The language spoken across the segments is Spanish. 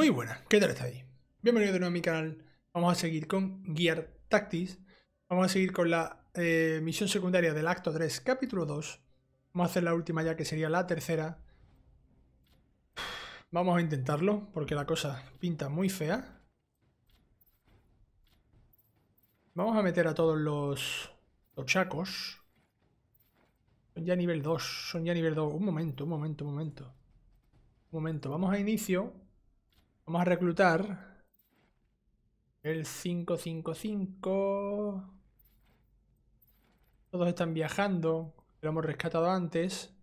Muy buenas, ¿qué tal estáis? Bienvenidos de nuevo a mi canal. Vamos a seguir con Gears Tactics. Vamos a seguir con la misión secundaria del acto 3, capítulo 2. Vamos a hacer la última ya, que sería la tercera. Vamos a intentarlo, porque la cosa pinta muy fea. Vamos a meter a todos los chacos. Son ya nivel 2, son ya nivel 2. Un momento, vamos a inicio. Vamos a reclutar el 555. Todos están viajando. Lo hemos rescatado antes.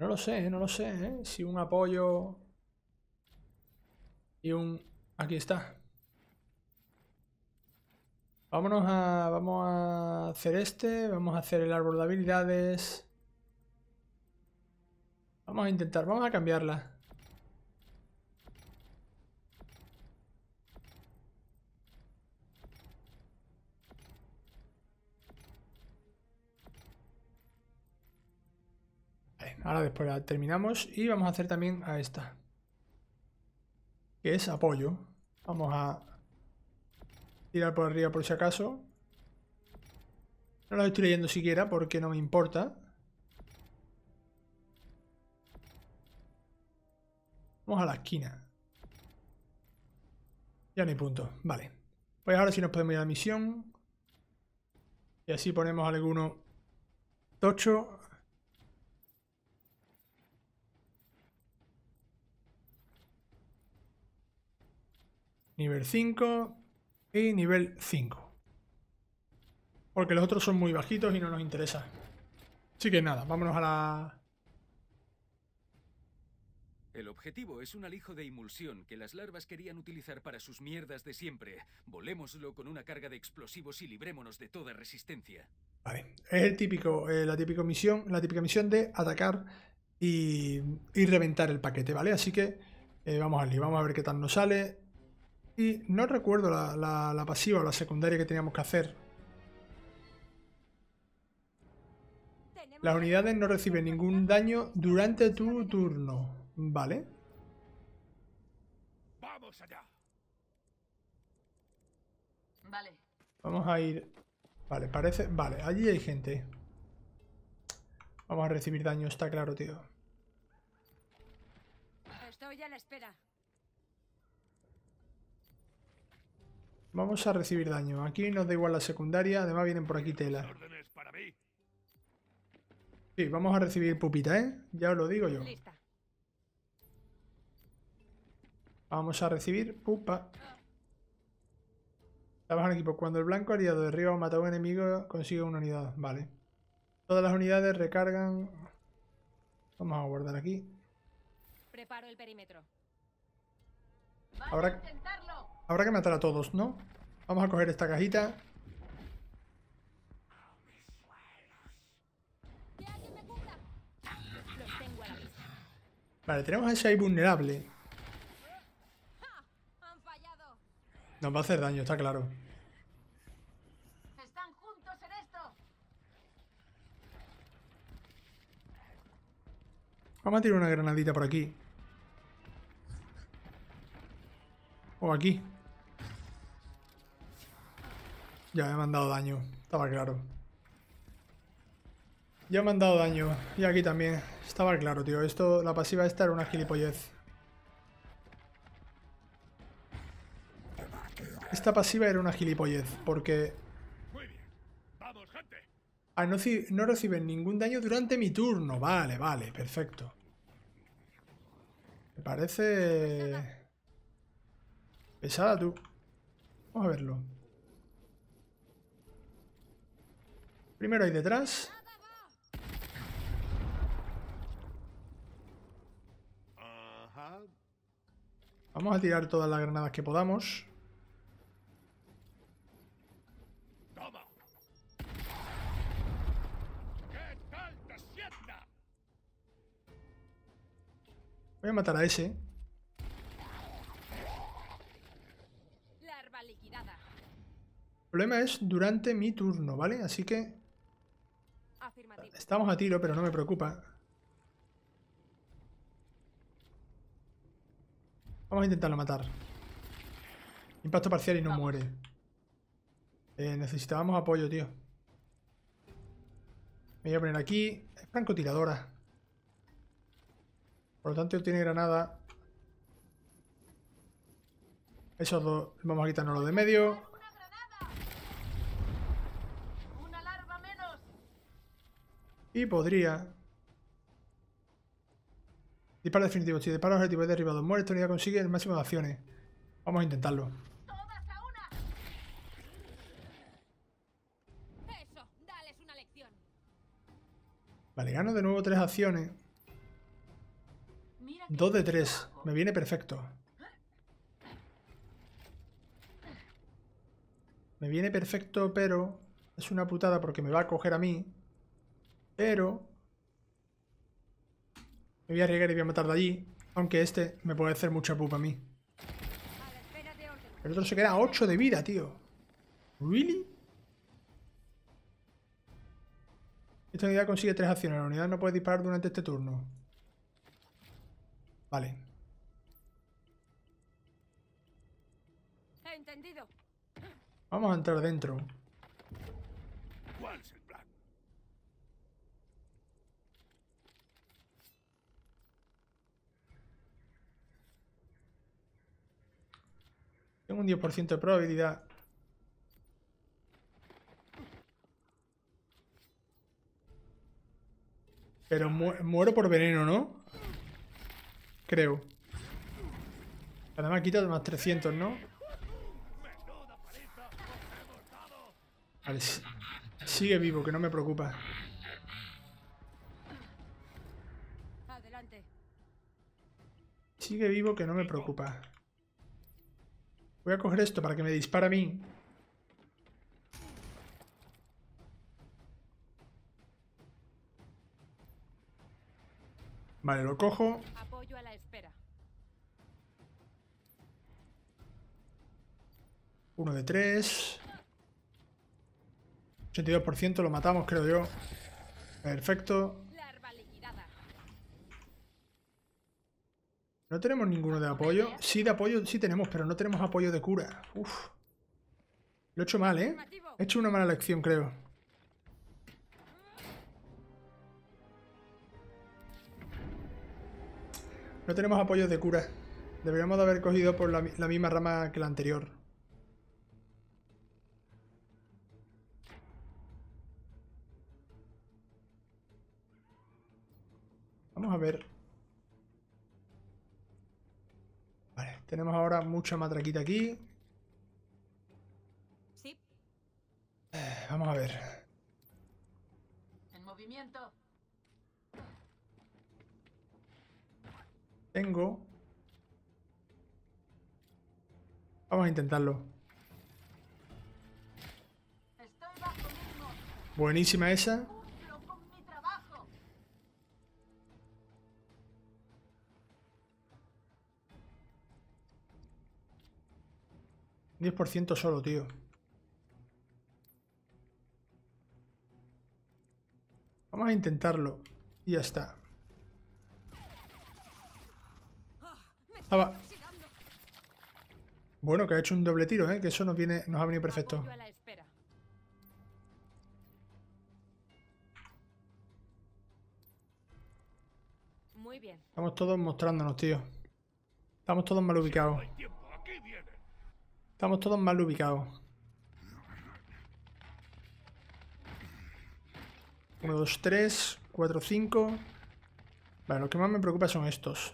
No lo sé, no lo sé. Si un apoyo y un... Aquí está. Vamos a hacer este. Vamos a hacer el árbol de habilidades. Vamos a intentar, vamos a cambiarla. Vale, ahora después la terminamos y vamos a hacer también a esta, que es apoyo. Vamos a tirar por arriba por si acaso. No la estoy leyendo siquiera porque no me importa. Vamos a la esquina. Ya no hay punto. Vale. Pues ahora sí nos podemos ir a la misión. Y así ponemos alguno tocho. Nivel 5 y nivel 5. Porque los otros son muy bajitos y no nos interesa. Así que nada, vámonos a la... El objetivo es un alijo de emulsión que las larvas querían utilizar para sus mierdas de siempre. Volémoslo con una carga de explosivos y librémonos de toda resistencia. Vale, es el típico, la típica misión de atacar y reventar el paquete, ¿vale? Así que vamos al lío, vamos a ver qué tal nos sale. Y no recuerdo la pasiva o la secundaria que teníamos que hacer. Las unidades no reciben ningún daño durante tu turno. Vale. Vamos allá. Vale. Vamos a ir. Vale, parece. Vale, allí hay gente. Vamos a recibir daño, está claro, tío. Estoy a la espera. Vamos a recibir daño. Aquí nos da igual la secundaria. Además vienen por aquí tela. Sí, vamos a recibir pupita, ¿eh? Ya os lo digo yo. Vamos a recibir pupa. Trabaja en equipo. Cuando el blanco aliado derriba o mata a un enemigo, consigue una unidad. Vale. Todas las unidades recargan. Vamos a guardar aquí. Preparo el perímetro. Habrá que matar a todos, ¿no? Vamos a coger esta cajita. Vale, tenemos a ese ahí vulnerable. Nos va a hacer daño, está claro. Están juntos en esto. Vamos a tirar una granadita por aquí. O aquí. Ya me han dado daño, estaba claro. Ya me han dado daño. Y aquí también, estaba claro, tío. Esto, la pasiva esta era una gilipollez. Esta pasiva era una gilipollez, porque... Muy bien. Vamos, gente. Ah, no reciben ningún daño durante mi turno. Vale, vale, perfecto. Me parece... pesada, tú. Vamos a verlo. Primero ahí detrás. Vamos a tirar todas las granadas que podamos. Voy a matar a ese. Larva liquidada. El problema es durante mi turno, ¿vale? Así que... Afirmativo. Estamos a tiro, pero no me preocupa. Vamos a intentarlo matar. Impacto parcial y no muere. Necesitábamos apoyo, tío. Me voy a poner aquí. Es francotiradora. Por lo tanto, tiene granada. Esos dos. Vamos a quitarnos de medio. Una larva menos. Y podría. Disparo definitivo. Si disparo objetivo es derribado, muere, esta unidad consigue el máximo de acciones. Vamos a intentarlo. Todas a una. Eso, dales una lección. Vale, gano de nuevo 3 acciones. 2 de 3. Me viene perfecto. Me viene perfecto, pero es una putada porque me va a coger a mí. Pero me voy a arriesgar y voy a matar de allí. Aunque este me puede hacer mucha pupa a mí. El otro se queda a 8 de vida, tío. ¿Really? Esta unidad consigue 3 acciones. La unidad no puede disparar durante este turno. Vale. Entendido. Vamos a entrar dentro. ¿Cuál es el plan? Tengo un 10% de probabilidad. Pero muero por veneno, ¿no? Creo. Además quita más 300, ¿no? Vale, sigue vivo, que no me preocupa. Adelante. Sigue vivo, que no me preocupa. Voy a coger esto para que me dispare a mí. Vale, lo cojo. Apoyo a la espera. 1 de 3. 82%, lo matamos, creo yo. Perfecto. No tenemos ninguno de apoyo. Sí, de apoyo sí tenemos, pero no tenemos apoyo de cura. Uf. Lo he hecho mal, ¿eh? He hecho una mala elección, creo. No tenemos apoyos de cura. Deberíamos de haber cogido por la misma rama que la anterior. Vamos a ver. Vale, tenemos ahora mucha matraquita aquí. Sí. Vamos a ver. En movimiento. Tengo. Vamos a intentarlo. Estoy bajo mismo. Buenísima esa. ...10% solo, tío. Vamos a intentarlo. Y ya está. Estaba... Bueno, que ha hecho un doble tiro, ¿eh? Que eso nos ha venido perfecto. Muy bien. Estamos todos mostrándonos, tío. Estamos todos mal ubicados. Estamos todos mal ubicados. 1, 2, 3, 4, 5. Vale, lo que más me preocupa son estos.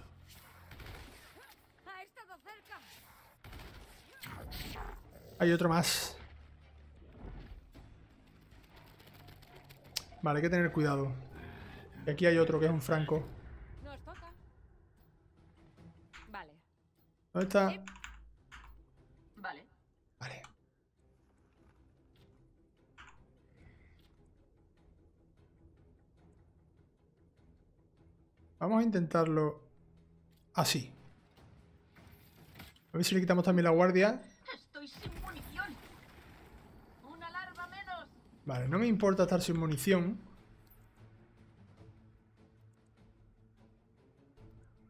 Hay otro más. Vale, hay que tener cuidado. Y aquí hay otro que es un franco. ¿Dónde está? Vamos a intentarlo así. A ver si le quitamos también la guardia. Estoy sin munición. Una larva menos. Vale, no me importa estar sin munición.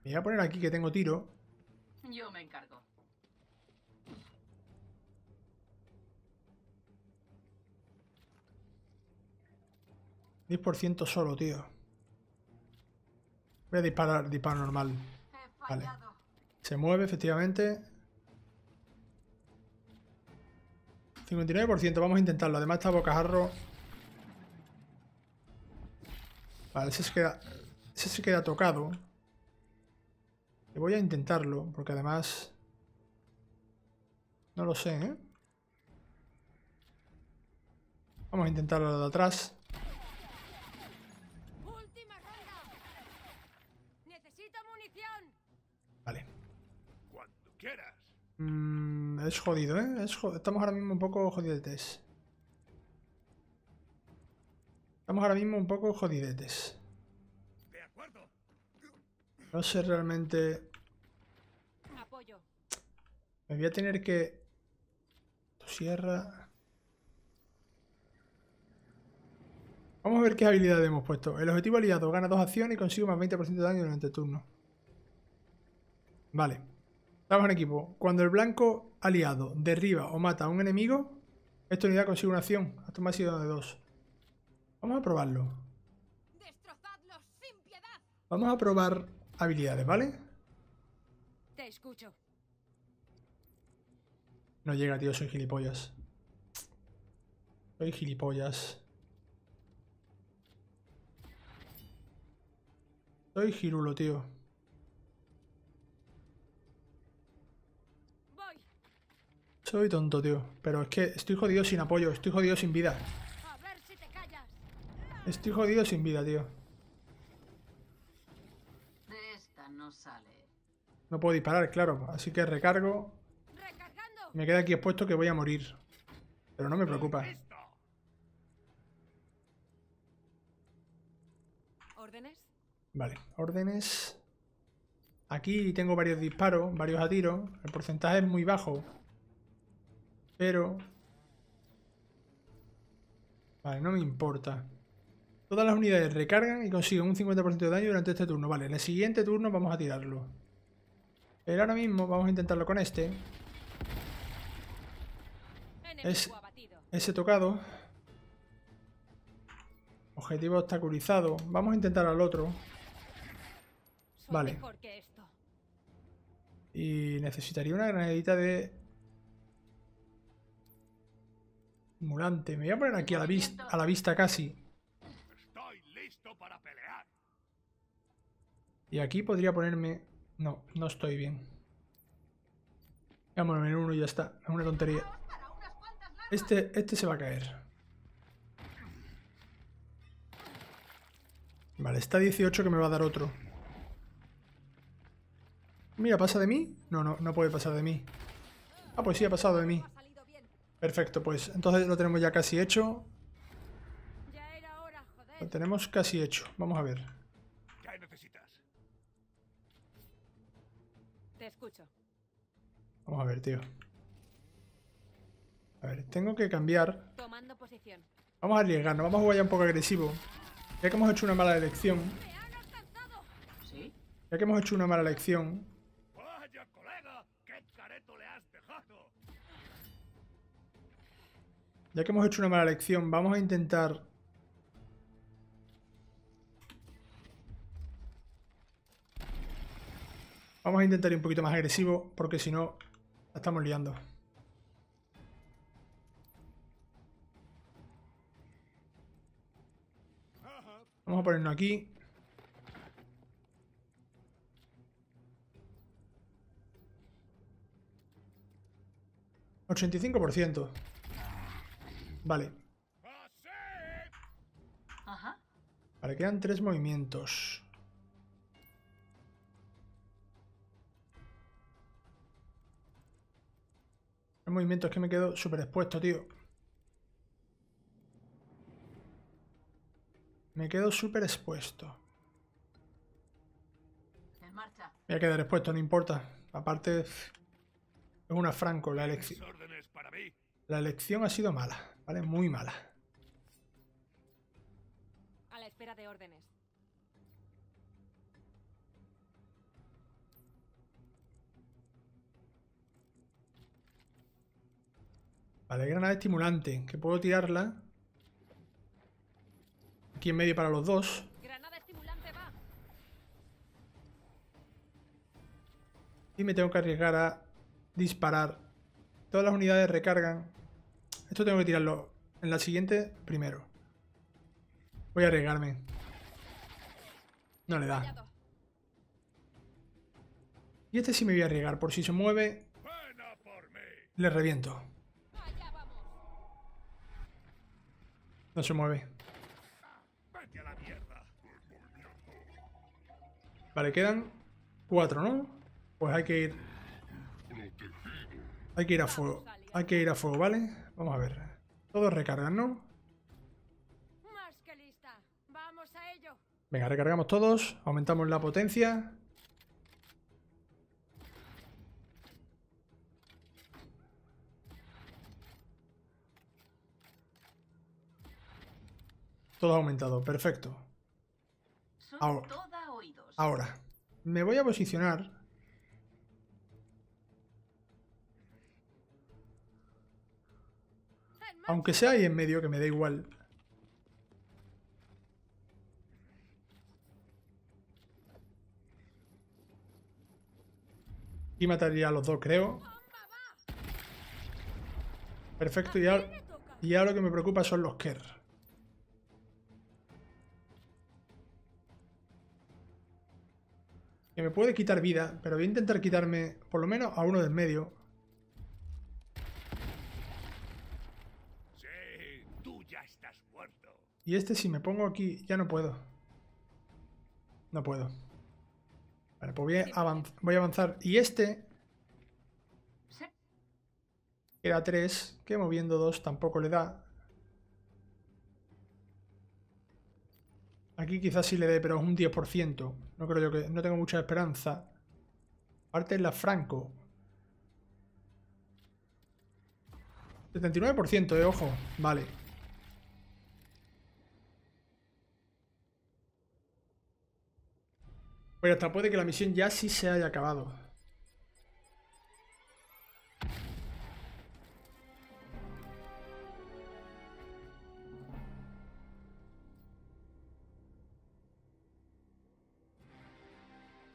Me voy a poner aquí que tengo tiro. Yo me encargo. %10 solo, tío. Voy a disparar, disparo normal. Vale. Se mueve, efectivamente. 59%, vamos a intentarlo. Además está bocajarro. Vale, ese se queda tocado. Y voy a intentarlo, porque además... No lo sé, ¿eh? Vamos a intentarlo de atrás. Es jodido, ¿eh? Estamos ahora mismo un poco jodidetes. De acuerdo. No sé realmente... Apoyo. Me voy a tener que... Sierra... Vamos a ver qué habilidades hemos puesto. El objetivo aliado gana 2 acciones y consigo más 20% de daño durante el turno. Vale. Trabajo en equipo. Cuando el blanco aliado derriba o mata a un enemigo, esta unidad consigue una acción. Hasta un máximo de 2. Vamos a probarlo. Destrozadlos sin piedad. Vamos a probar habilidades, ¿vale? Te escucho. No llega, tío. Soy gilipollas. Soy girulo, tío. Soy tonto, tío. Pero es que estoy jodido sin apoyo. Estoy jodido sin vida. Tío. De esta no sale. No puedo disparar, claro. Así que recargo. Me queda aquí expuesto que voy a morir. Pero no me preocupa. ¿Órdenes? Vale, órdenes. Aquí tengo varios disparos, varios a tiro. El porcentaje es muy bajo. Pero... Vale, no me importa. Todas las unidades recargan y consiguen un 50% de daño durante este turno. Vale, en el siguiente turno vamos a tirarlo. Pero ahora mismo vamos a intentarlo con este. Ese tocado. Objetivo obstaculizado. Vamos a intentar al otro. Vale. Y necesitaría una granadita de... Simulante. Me voy a poner aquí a la vista casi. Estoy listo para pelear. Y aquí podría ponerme... No, no estoy bien. Vámonos en uno y ya está. Es una tontería. Este se va a caer. Vale, está 18 que me va a dar otro. Mira, ¿pasa de mí? No, no puede pasar de mí. Ah, pues sí, ha pasado de mí. Perfecto, pues entonces lo tenemos ya casi hecho. Lo tenemos casi hecho. Vamos a ver. ¿Qué necesitas? Te escucho. Vamos a ver, tío. A ver, tengo que cambiar. Tomando posición. Vamos a arriesgarnos, vamos a jugar ya un poco agresivo. Ya que hemos hecho una mala elección. Vaya, colega, qué careto le has dejado. Ya que hemos hecho una mala elección, vamos a intentar... ir un poquito más agresivo, porque si no, la estamos liando. Vamos a ponernos aquí. %85. Vale. Vale, quedan 3 movimientos. El movimiento es que me quedo súper expuesto, tío. Voy a quedar expuesto, no importa. Aparte, es una franco la elección. La elección ha sido mala. Vale, muy mala. A la espera de órdenes. Vale, granada estimulante, que puedo tirarla. Aquí en medio para los dos. Granada estimulante va. Y me tengo que arriesgar a disparar. Todas las unidades recargan. Esto tengo que tirarlo en la siguiente primero. Voy a arriesgarme. No le da. Y este sí me voy a arriesgar. Por si se mueve, le reviento. No se mueve. Vale, quedan 4, ¿no? Pues hay que ir. Hay que ir a fuego. Hay que ir a fuego, ¿vale? Vamos a ver. Todos recargan, ¿no? Venga, recargamos todos. Aumentamos la potencia. Todo ha aumentado, perfecto. Ahora, me voy a posicionar. Aunque sea ahí en medio, que me da igual. Y mataría a los dos, creo. Perfecto, y ahora lo que me preocupa son los Kerr. Que me puede quitar vida, pero voy a intentar quitarme por lo menos a uno del medio. Sí, tú ya estás muerto. Y este, si me pongo aquí, ya no puedo. No puedo. Vale, pues voy a avanzar. Y este, era 3, que moviendo 2 tampoco le da. Aquí quizás sí le dé, pero es un 10%. No creo yo que... No tengo mucha esperanza. Aparte es la Franco. 79%, ojo. Vale. Pero hasta puede que la misión ya sí se haya acabado.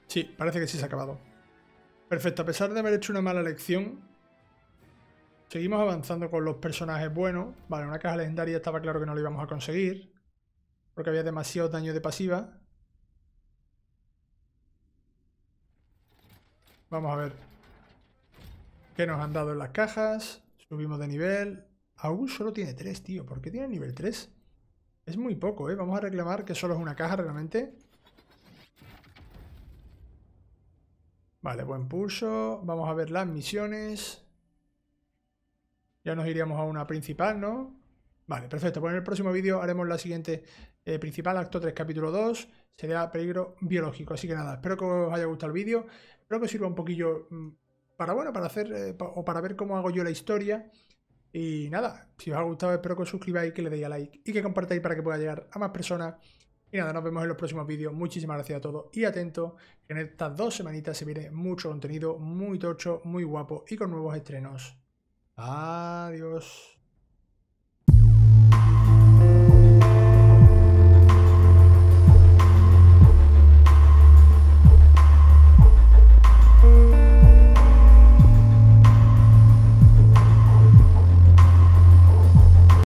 Sí, parece que sí se ha acabado. Perfecto, a pesar de haber hecho una mala elección, seguimos avanzando con los personajes buenos. Vale, una caja legendaria estaba claro que no lo íbamos a conseguir, porque había demasiado daño de pasiva. Vamos a ver qué nos han dado en las cajas. Subimos de nivel. Aún solo tiene 3, tío. ¿Por qué tiene nivel 3? Es muy poco, ¿eh? Vamos a reclamar que solo es una caja realmente. Vale, buen pulso. Vamos a ver las misiones. Ya nos iríamos a una principal, ¿no? Vale, perfecto. Pues en el próximo vídeo haremos la siguiente principal, acto 3, capítulo 2. Será peligro biológico. Así que nada, espero que os haya gustado el vídeo. Espero que os sirva un poquillo para, bueno, para hacer o para ver cómo hago yo la historia. Y nada, si os ha gustado, espero que os suscribáis, que le deis a like y que compartáis para que pueda llegar a más personas. Y nada, nos vemos en los próximos vídeos. Muchísimas gracias a todos y atento, que en estas 2 semanitas se viene mucho contenido, muy tocho, muy guapo y con nuevos estrenos. Adiós.